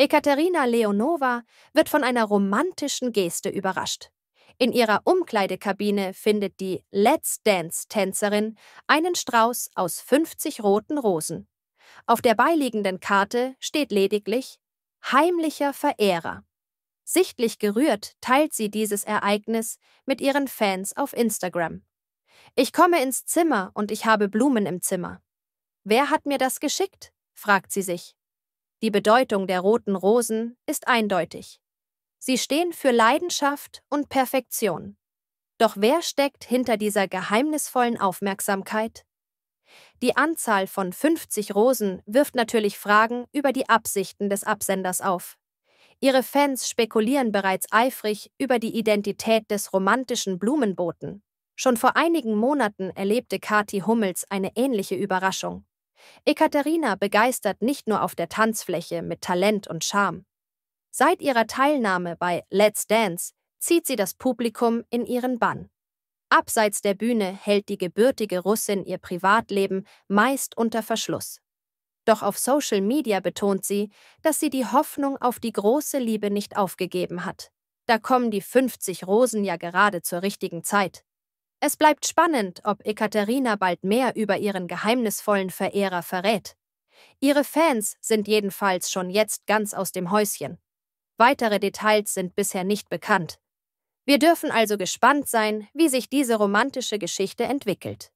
Ekaterina Leonova wird von einer romantischen Geste überrascht. In ihrer Umkleidekabine findet die Let's Dance-Tänzerin einen Strauß aus 50 roten Rosen. Auf der beiliegenden Karte steht lediglich „Heimlicher Verehrer“. Sichtlich gerührt teilt sie dieses Ereignis mit ihren Fans auf Instagram. „Ich komme ins Zimmer und ich habe Blumen im Zimmer. Wer hat mir das geschickt?", fragt sie sich. Die Bedeutung der roten Rosen ist eindeutig. Sie stehen für Leidenschaft und Perfektion. Doch wer steckt hinter dieser geheimnisvollen Aufmerksamkeit? Die Anzahl von 50 Rosen wirft natürlich Fragen über die Absichten des Absenders auf. Ihre Fans spekulieren bereits eifrig über die Identität des romantischen Blumenboten. Schon vor einigen Monaten erlebte Cathy Hummels eine ähnliche Überraschung. Ekaterina begeistert nicht nur auf der Tanzfläche mit Talent und Charme. Seit ihrer Teilnahme bei Let's Dance zieht sie das Publikum in ihren Bann. Abseits der Bühne hält die gebürtige Russin ihr Privatleben meist unter Verschluss. Doch auf Social Media betont sie, dass sie die Hoffnung auf die große Liebe nicht aufgegeben hat. Da kommen die 50 Rosen ja gerade zur richtigen Zeit. Es bleibt spannend, ob Ekaterina bald mehr über ihren geheimnisvollen Verehrer verrät. Ihre Fans sind jedenfalls schon jetzt ganz aus dem Häuschen. Weitere Details sind bisher nicht bekannt. Wir dürfen also gespannt sein, wie sich diese romantische Geschichte entwickelt.